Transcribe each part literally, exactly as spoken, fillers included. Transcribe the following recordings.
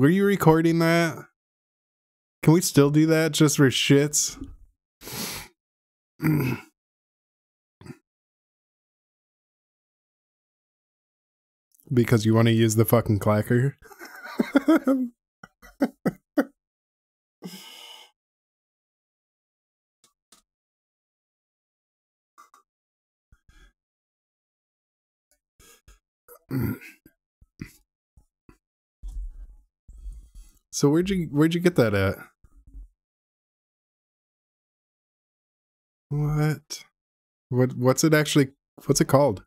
Were you recording that? Can we still do that just for shits? Because you want to use the fucking clacker? So where'd you where'd you get that at? What? What what's it actually what's it called?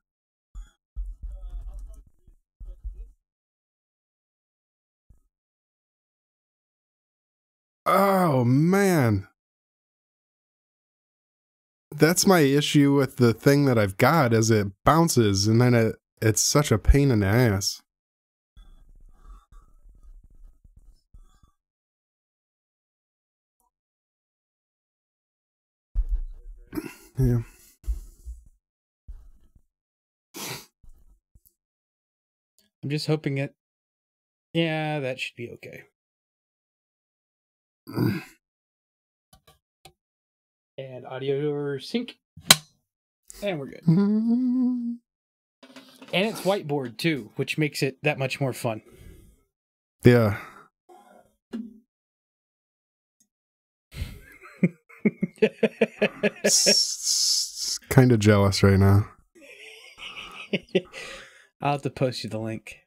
Oh man. That's my issue with the thing that I've got is it bounces and then it it's such a pain in the ass. Yeah. I'm just hoping it. Yeah, that should be okay. And audio sync. And we're good. And it's whiteboard too, which makes it that much more fun. Yeah. Kind of jealous right now. I'll have to post you the link.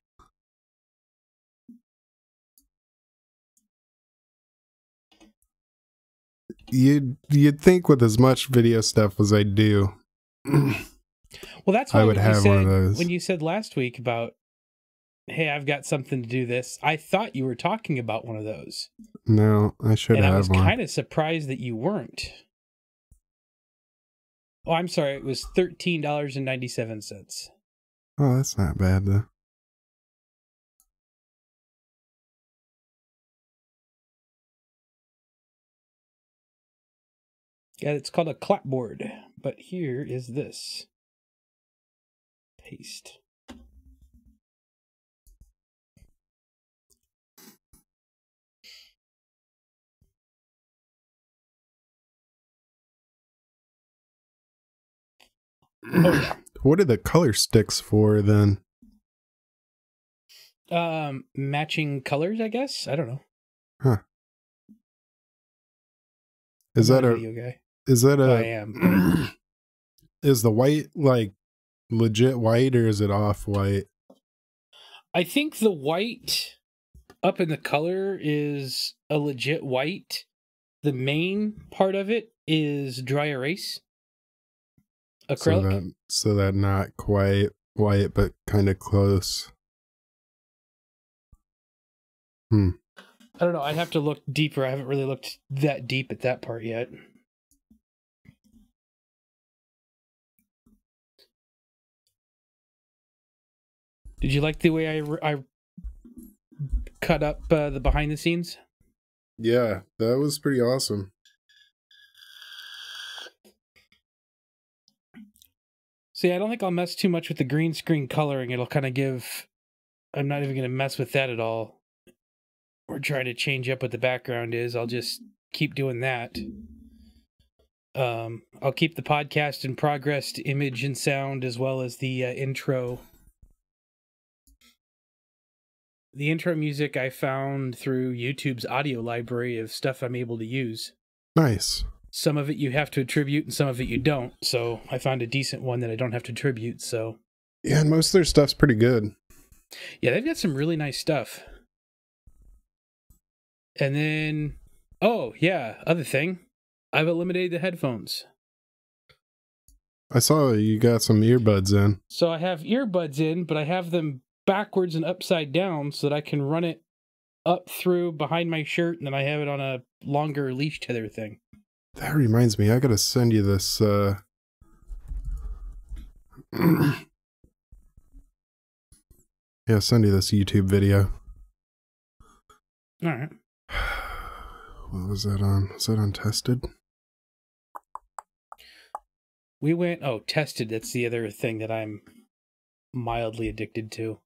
You'd you'd think with as much video stuff as I do, well, that's why I would have said, one of those. When you said last week about, hey, I've got something to do this, I thought you were talking about one of those. No, I should have one. And I was kind of surprised that you weren't. Oh, I'm sorry. It was thirteen dollars and ninety-seven cents. Oh, that's not bad though. Yeah, it's called a clapboard. But here is this paste. Oh, yeah. What are the color sticks for then? Um, matching colors, I guess. I don't know. Huh? Is I'm that a? Video guy. Is that a? I am. Is the white like legit white or is it off white? I think the white up in the color is a legit white. The main part of it is dry erase. Acrylic? So that, so that not quite white, but kind of close. Hmm. I don't know. I'd have to look deeper. I haven't really looked that deep at that part yet. Did you like the way I, I cut up uh, the behind the scenes? Yeah, that was pretty awesome. See, I don't think I'll mess too much with the green screen coloring. It'll kind of give... I'm not even going to mess with that at all. Or try to change up what the background is. I'll just keep doing that. Um, I'll keep the podcast in progress to image and sound as well as the uh, intro. The intro music I found through YouTube's audio library of stuff I'm able to use. Nice. Some of it you have to attribute and some of it you don't. So I found a decent one that I don't have to attribute. So yeah, and most of their stuff's pretty good. Yeah, they've got some really nice stuff. And then, oh yeah, other thing, I've eliminated the headphones. I saw you got some earbuds in. So I have earbuds in, but I have them backwards and upside down so that I can run it up through behind my shirt, and then I have it on a longer leash tether thing. That reminds me, I gotta send you this, uh... yeah, send you this YouTube video. Alright. What was that on? Was that on Tested? We went... Oh, Tested. That's the other thing that I'm mildly addicted to.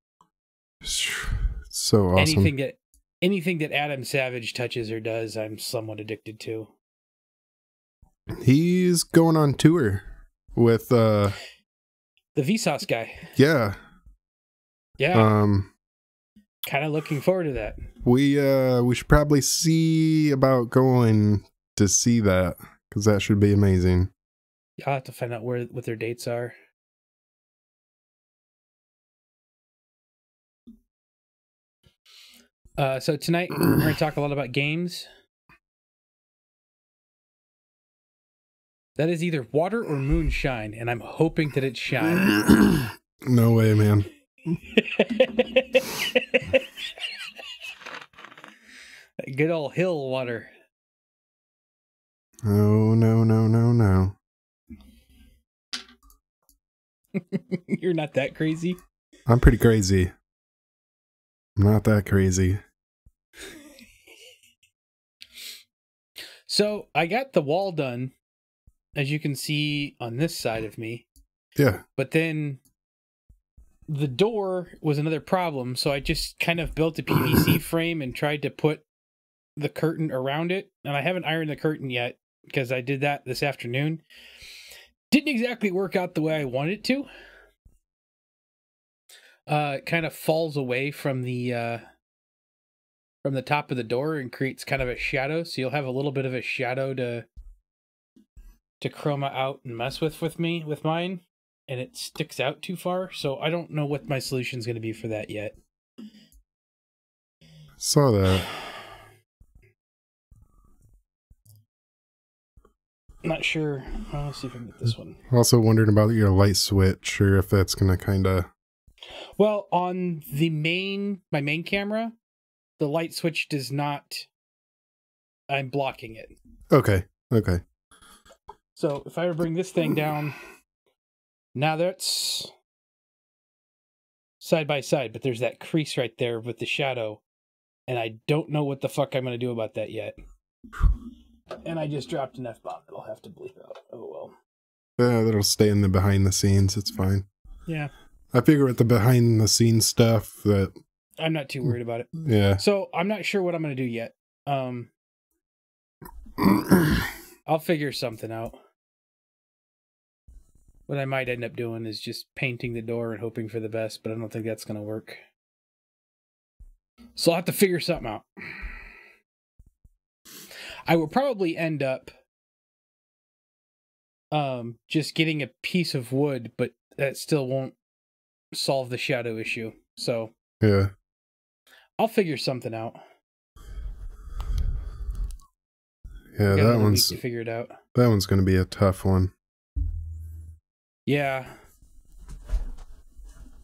So awesome. Anything that anything that Adam Savage touches or does, I'm somewhat addicted to. He's going on tour with uh the Vsauce guy. Yeah. Yeah. Um kind of looking forward to that. We uh we should probably see about going to see that, cuz that should be amazing. I'll have to find out where what their dates are. Uh so tonight we're going to talk a lot about games. That is either water or moonshine, and I'm hoping that it's shine. No way, man. Good old hill water. Oh, no, no, no, no. You're not that crazy. I'm pretty crazy. I'm not that crazy. So I got the wall done, as you can see on this side of me. Yeah. But then the door was another problem, so I just kind of built a P V C frame and tried to put the curtain around it. And I haven't ironed the curtain yet because I did that this afternoon. Didn't exactly work out the way I wanted it to. Uh, it kind of falls away from the uh, from the top of the door and creates kind of a shadow. So you'll have a little bit of a shadow to... to chroma out and mess with with me with mine, and it sticks out too far, so I don't know what my solution is going to be for that yet. Saw that. Not sure. Well, let's see if I can get this one. Also wondering about your light switch, or if that's going to kind of... Well, on the main my main camera, the light switch does not... I'm blocking it. Okay. Okay. So if I were to bring this thing down, now that's side by side, but there's that crease right there with the shadow, and I don't know what the fuck I'm going to do about that yet. And I just dropped an F-bomb that I'll have to bleep out. Oh, well. Uh, that'll stay in the behind the scenes. It's fine. Yeah. I figure with the behind the scenes stuff that... I'm not too worried about it. Yeah. So I'm not sure what I'm going to do yet. Um, I'll figure something out. What I might end up doing is just painting the door and hoping for the best, but I don't think that's going to work. So I'll have to figure something out. I will probably end up um, just getting a piece of wood, but that still won't solve the shadow issue. So yeah, I'll figure something out. Yeah, that one's to figure it out. That one's going to be a tough one. Yeah.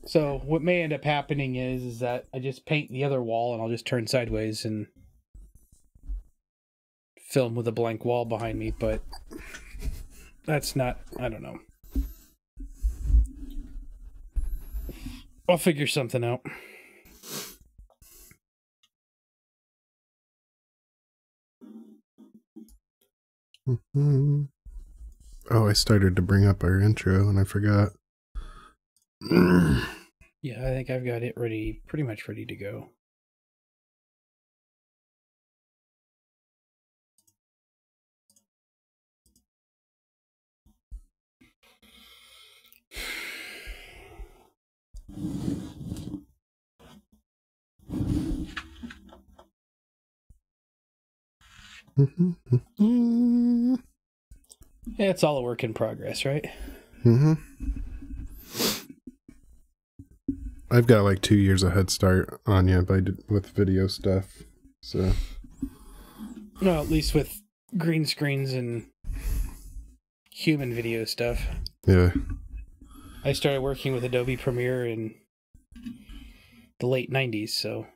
So what may end up happening is, is that I just paint the other wall and I'll just turn sideways and film with a blank wall behind me, but that's not... I don't know. I'll figure something out. Mm-hmm. Oh, I started to bring up our intro and I forgot. Yeah, I think I've got it ready, pretty much ready to go. Mm-hmm. Yeah, it's all a work in progress, right? Mm-hmm. I've got like two years of head start on you by with video stuff, so... No, at least with green screens and human video stuff. Yeah. I started working with Adobe Premiere in the late nineties, so...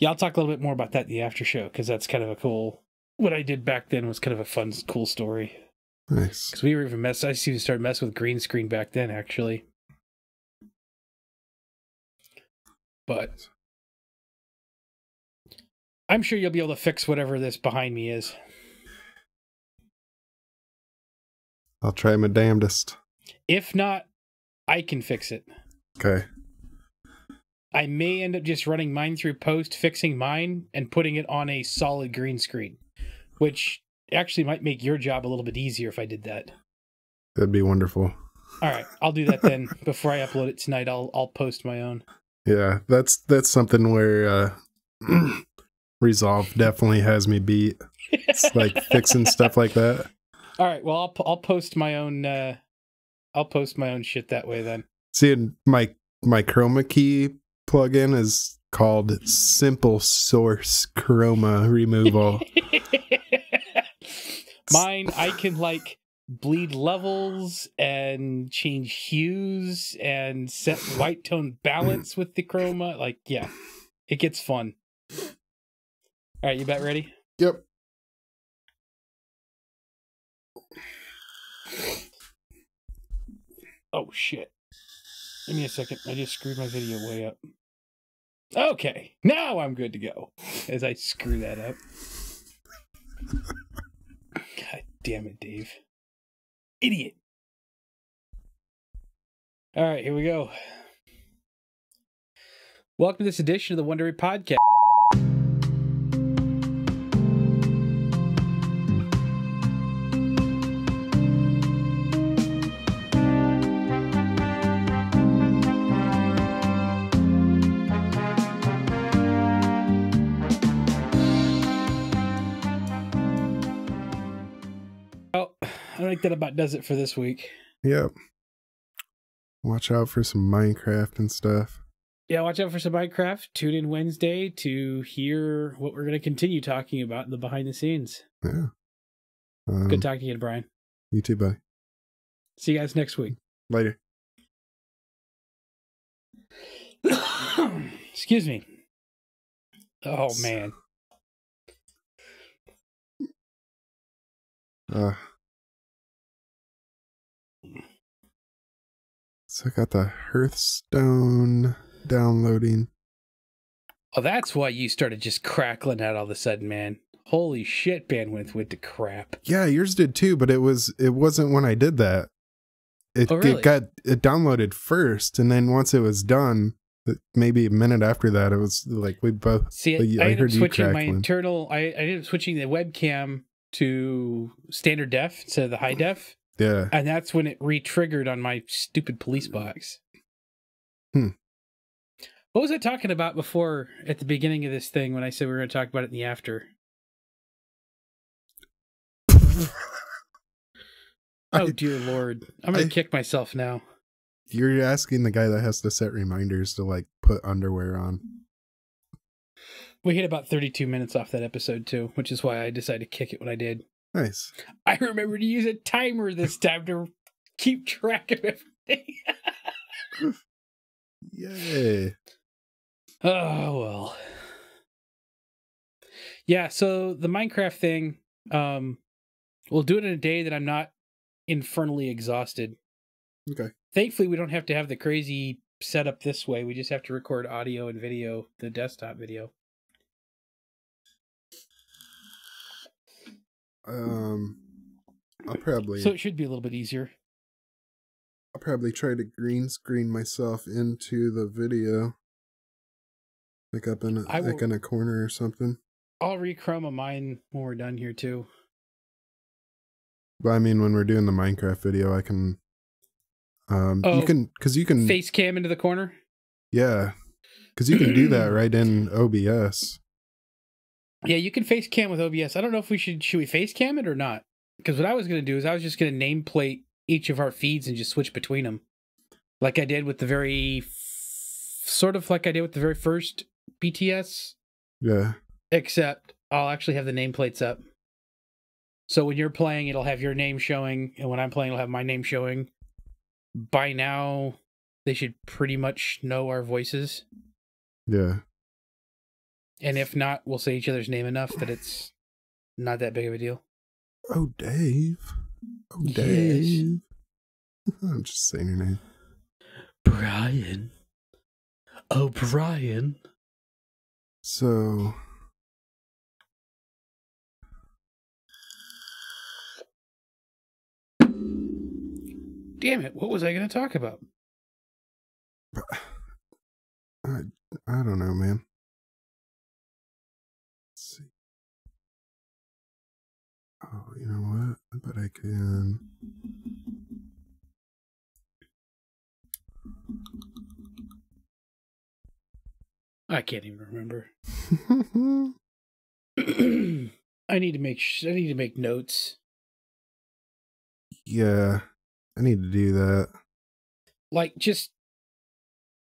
Yeah, I'll talk a little bit more about that in the after show, because that's kind of a cool... What I did back then was kind of a fun, cool story. Nice. Because we were even mess. I used to start messing with green screen back then, actually. But I'm sure you'll be able to fix whatever this behind me is. I'll try my damnedest. If not, I can fix it. Okay. I may end up just running mine through post, fixing mine, and putting it on a solid green screen, which actually might make your job a little bit easier if I did that. That'd be wonderful. All right, I'll do that then. Before I upload it tonight, I'll I'll post my own. Yeah, that's that's something where uh, Resolve definitely has me beat. It's like fixing stuff like that. All right, well, I'll I'll post my own. Uh, I'll post my own shit that way then. See, my my chroma key plugin is called Simple Source Chroma Removal. Mine, I can like bleed levels and change hues and set white tone balance with the chroma. Like, yeah, it gets fun. All right, you bet ready? Yep. Oh, shit. Give me a second. I just screwed my video way up. Okay, now I'm good to go. As I screw that up. God damn it, Dave. Idiot. All right, here we go. Welcome to this edition of the WonderBury Podcast. I think that about does it for this week. Yep. Watch out for some Minecraft and stuff. Yeah, watch out for some Minecraft. Tune in Wednesday to hear what we're going to continue talking about in the behind the scenes. Yeah. Um, Good talking to you, Brian. You too, buddy. See you guys next week. Later. Excuse me. Oh, man. Uh. So I got the Hearthstone downloading. Oh, that's why you started just crackling out all of a sudden, man. Holy shit, bandwidth went to crap. Yeah, yours did too, but it was it wasn't when I did that. It, oh, really? It got it downloaded first, and then once it was done, maybe a minute after that, it was like we both. See, I, I, I heard switching you my internal. I I ended up switching the webcam to standard def instead of the high def. Yeah. And that's when it re-triggered on my stupid police box. Hmm. What was I talking about before at the beginning of this thing when I said we were going to talk about it in the after? Oh, dear Lord. I'm going to kick myself now. You're asking the guy that has to set reminders to, like, put underwear on. We hit about thirty-two minutes off that episode, too, which is why I decided to kick it when I did. Nice. I remember to use a timer this time to keep track of everything. Yay. Oh, well. Yeah, so the Minecraft thing, um, we'll do it in a day that I'm not infernally exhausted. Okay. Thankfully, we don't have to have the crazy setup this way. We just have to record audio and video, the desktop video. Um, I'll probably... So it should be a little bit easier. I'll probably try to green screen myself into the video. Like up in a, will, like in a corner or something. I'll re-chroma mine when we're done here too. But I mean, when we're doing the Minecraft video, I can... Um, oh, you can... Because you can... Face cam into the corner? Yeah. Because you can do that right in O B S. Yeah, you can face cam with O B S. I don't know if we should, should we face cam it or not? Because what I was going to do is I was just going to nameplate each of our feeds and just switch between them. Like I did with the very, sort of like I did with the very first B T S. Yeah. Except I'll actually have the nameplates up. So when you're playing, it'll have your name showing. And when I'm playing, it'll have my name showing. By now, they should pretty much know our voices. Yeah. And if not, we'll say each other's name enough that it's not that big of a deal. Oh, Dave. Oh, Dave. Yes. I'm just saying your name. Brian. Oh, Brian. So. Damn it, what was I going to talk about? I, I don't know, man. Let's see. Oh, you know what? I bet I can... I can't even remember. I need to make sh I need to make notes. Yeah, I need to do that. Like, just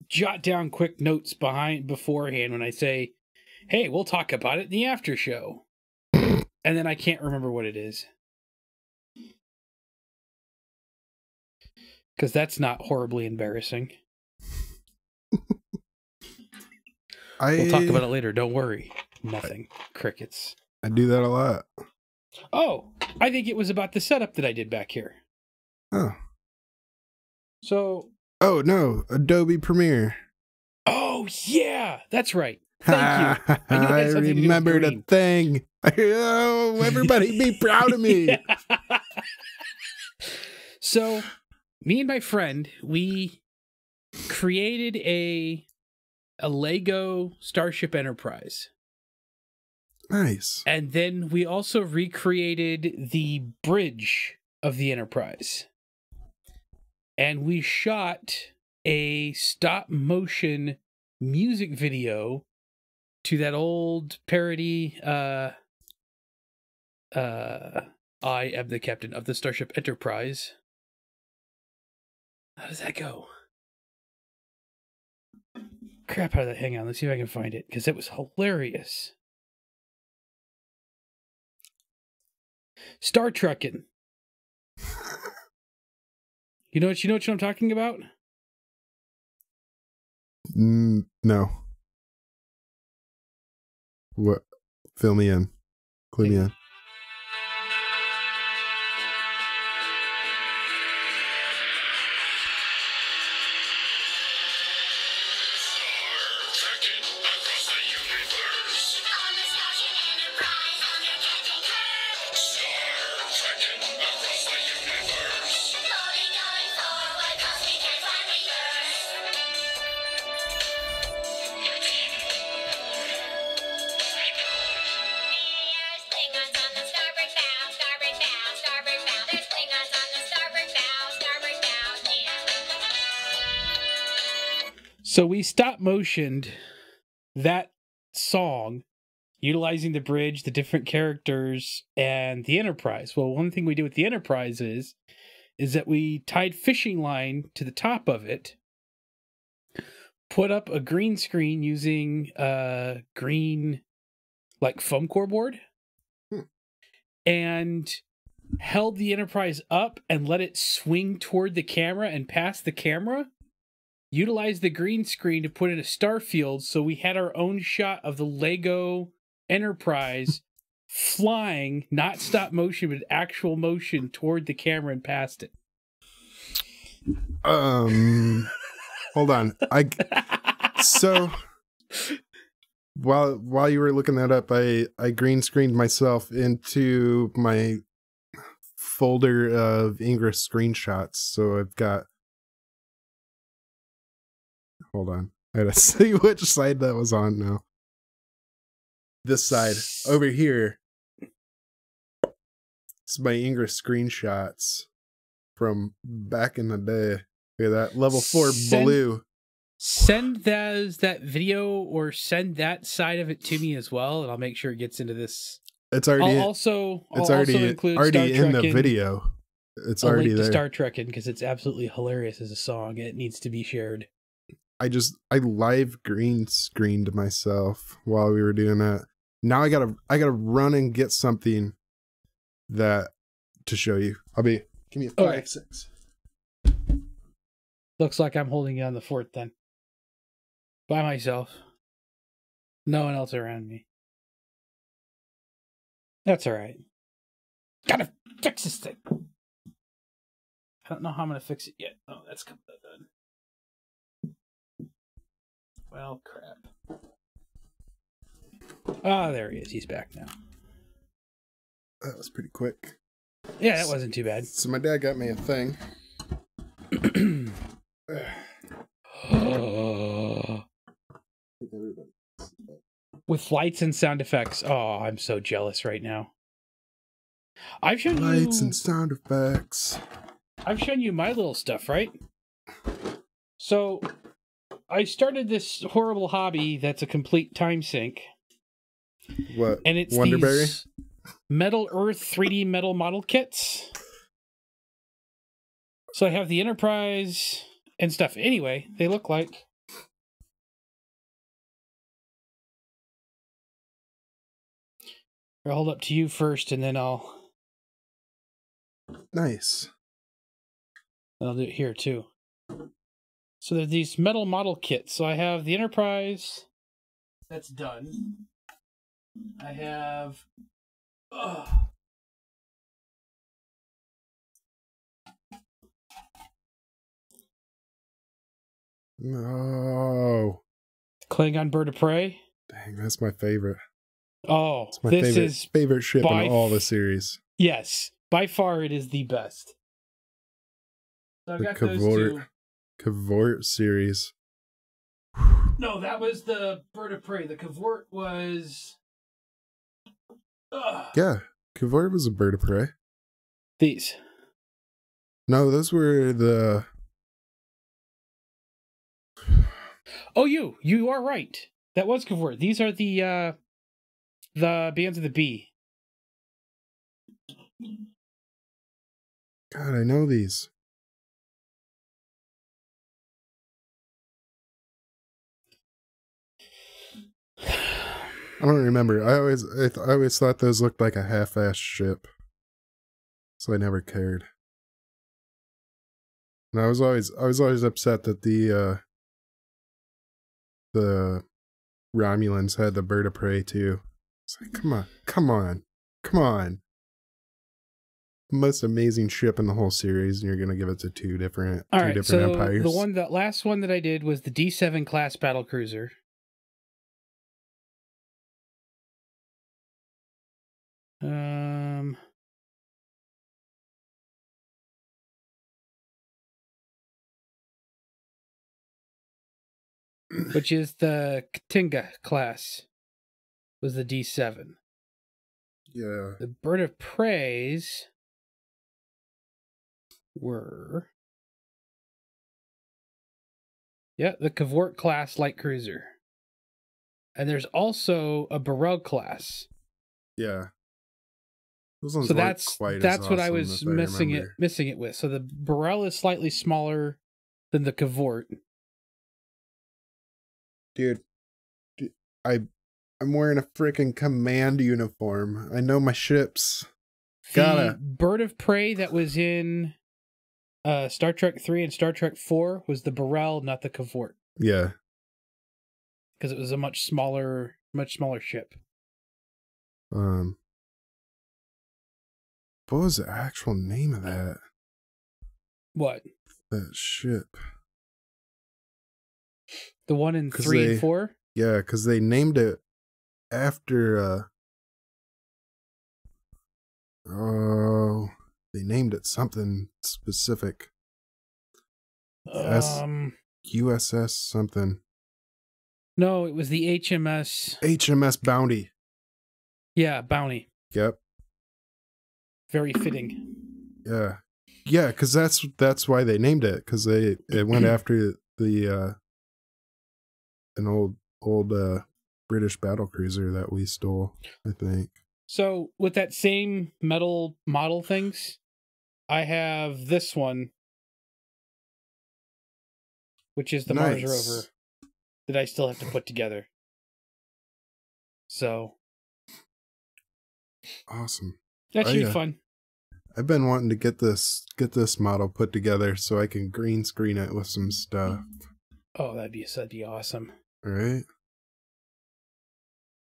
jot down quick notes behind beforehand when I say, "Hey, we'll talk about it in the after show," and then I can't remember what it is because that's not horribly embarrassing. I, we'll talk about it later. Don't worry. Nothing. I, Crickets. I do that a lot. Oh, I think it was about the setup that I did back here. Oh. So. Oh, no. Adobe Premiere. Oh, yeah. That's right. Thank you. I, I remembered a thing. Oh, everybody be proud of me. So, me and my friend, we created a... a Lego Starship Enterprise. Nice. And then we also recreated the bridge of the Enterprise. And we shot a stop motion music video to that old parody, uh, uh, I am the captain of the Starship Enterprise. How does that go? Crap out of that. Hang on. Let's see if I can find it, because it was hilarious. Star Trekkin'. You know what? You know what I'm talking about? Mm, no. What? Fill me in. Clue hey. me in. So we stop motioned that song, utilizing the bridge, the different characters, and the Enterprise. Well, one thing we did with the Enterprise is, is that we tied fishing line to the top of it, put up a green screen using uh, green, like, foam core board, hmm. and held the Enterprise up and let it swing toward the camera and past the camera. Utilized the green screen to put in a star field, so we had our own shot of the Lego Enterprise flying, not stop motion, but actual motion toward the camera and past it. Um, hold on. I so while while you were looking that up, I I green screened myself into my folder of Ingress screenshots, so I've got. Hold on. I gotta see which side that was on now. This side over here. It's my Ingress screenshots from back in the day. Look at that. Level four send, blue. Send that, that video or send that side of it to me as well, and I'll make sure it gets into this. It's already I'll also it's I'll already, also include already Star in Trek the in, video. It's I'll already link there. To Star Trekkin' because it's absolutely hilarious as a song. It needs to be shared. I just, I live green screened myself while we were doing that. Now I gotta, I gotta run and get something that to show you. I'll be, give me a five, right. six. Looks like I'm holding on the fort then. By myself. No one else around me. That's all right. Gotta fix this thing. I don't know how I'm gonna fix it yet. Oh, that's coming up done. Well, crap. Ah, oh, there he is. He's back now. That was pretty quick. Yeah, that wasn't too bad. So my dad got me a thing. With lights and sound effects. Oh, I'm so jealous right now. I've shown lights you lights and sound effects. I've shown you my little stuff, right? So I started this horrible hobby that's a complete time sink. What? And it's WonderBury? Metal Earth three D metal model kits. So I have the Enterprise and stuff. Anyway, they look like. I'll hold up to you first, and then I'll. Nice. I'll do it here too. So there's these metal model kits. So I have the Enterprise. That's done. I have. Ugh. No. Klingon Bird of Prey. Dang, that's my favorite. Oh, it's my this favorite, is favorite ship in all the series. Yes, by far it is the best. So I've the got K'vort, those two. K'vort series. No, that was the Bird of Prey. The K'vort was. Ugh. Yeah, K'vort was a Bird of Prey. These. No, those were the. Oh, you, you are right. That was K'vort. These are the, uh, the Bands of the Bee. God, I know these. I don't remember. I always, I, th I always thought those looked like a half-assed ship, so I never cared. And I was always, I was always upset that the. Uh, The Romulans had the Bird of Prey too. It's like, come on, come on, come on. Most amazing ship in the whole series, and you're gonna give it to two different, All two right, different so empires. The one, that last one that I did was the D seven class battlecruiser. Um. Which is the Katinga class, was the D seven. Yeah. The Bird of Prey's were, yeah, the K'vort class light cruiser, and there's also a B'rel class. Yeah. Those ones so that's quite that's as what awesome I was missing I it missing it with. So the B'rel is slightly smaller than the K'vort. Dude, dude, I, I'm wearing a freaking command uniform. I know my ships. Gotta. The Bird of Prey that was in uh, Star Trek three and Star Trek four was the B'rel, not the K'vort. Yeah. Because it was a much smaller, much smaller ship. Um, what was the actual name of that? What? That ship. The one in three they, and four? Yeah, because they named it after, uh, oh, they named it something specific. Um, S U S S something. No, it was the H M S. H M S Bounty. Yeah, Bounty. Yep. Very fitting. Yeah. Yeah, because that's, that's why they named it, because they, it went after the, uh, an old old uh, British battlecruiser that we stole, I think. So with that same metal model things, I have this one, which is the nice. Mars Rover that I still have to put together. So awesome! That should I, be fun. I've been wanting to get this get this model put together so I can green screen it with some stuff. Oh, that'd be that'd be awesome. All right.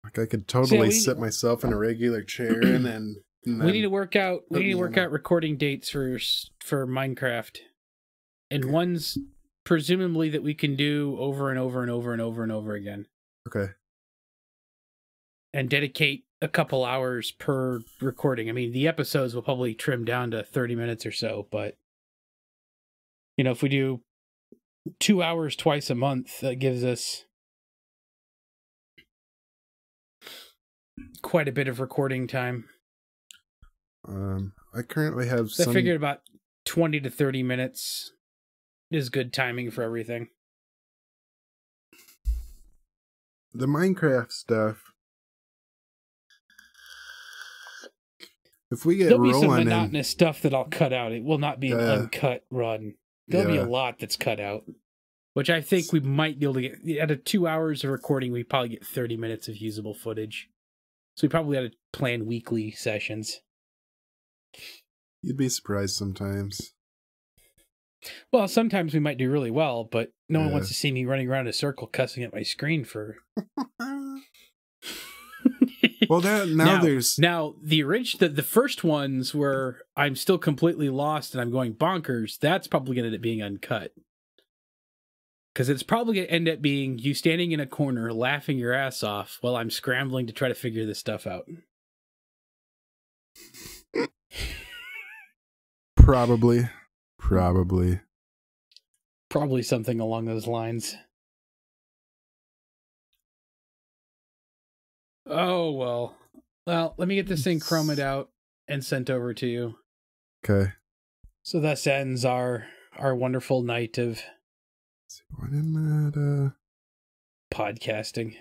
Like I could totally See, sit myself in a regular chair and then, and then we need to work out we need to work out recording dates for for Minecraft. And okay. ones presumably that we can do over and over and over and over and over again. Okay. And dedicate a couple hours per recording. I mean, the episodes will probably trim down to thirty minutes or so, but you know, if we do two hours twice a month, that gives us quite a bit of recording time. Um, I currently have some... I figured about twenty to thirty minutes is good timing for everything. The Minecraft stuff. If we get There'll rolling, be some monotonous in, stuff that I'll cut out. It will not be an uh, uncut run. There'll yeah. be a lot that's cut out, which I think we might be able to get. Out of two hours of recording, we probably get thirty minutes of usable footage. So we probably had to plan weekly sessions. You'd be surprised sometimes. Well, sometimes we might do really well, but no yeah. one wants to see me running around in a circle cussing at my screen for... Well, that, now, now there's... Now, the, orig- the, the first ones where I'm still completely lost and I'm going bonkers, that's probably going to end up being uncut. Because it's probably going to end up being you standing in a corner laughing your ass off while I'm scrambling to try to figure this stuff out. Probably. Probably. Probably something along those lines. Oh, well. Well, let me get this thing chromed out and sent over to you. Okay. So thus ends our, our wonderful night of... What in that, uh... podcasting.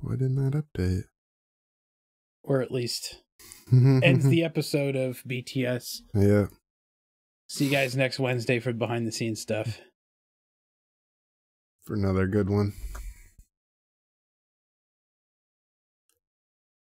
What in that update? Or at least ends the episode of B T S. Yeah. See you guys next Wednesday for behind the scenes stuff. For another good one.